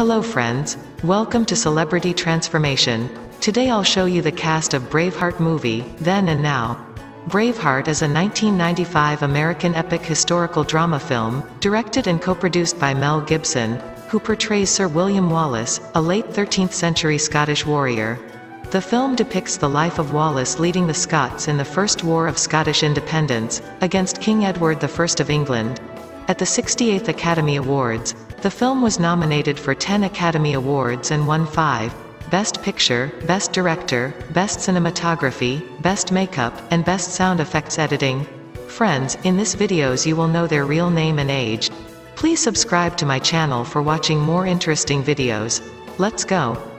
Hello friends, welcome to Celebrity Transformation. Today I'll show you the cast of Braveheart movie, Then and Now. Braveheart is a 1995 American epic historical drama film, directed and co-produced by Mel Gibson, who portrays Sir William Wallace, a late 13th century Scottish warrior. The film depicts the life of Wallace leading the Scots in the First War of Scottish Independence, against King Edward I of England. At the 68th Academy Awards, the film was nominated for 10 Academy Awards and won 5, Best Picture, Best Director, Best Cinematography, Best Makeup, and Best Sound Effects Editing. Friends, in this videos you will know their real name and age. Please subscribe to my channel for watching more interesting videos. Let's go.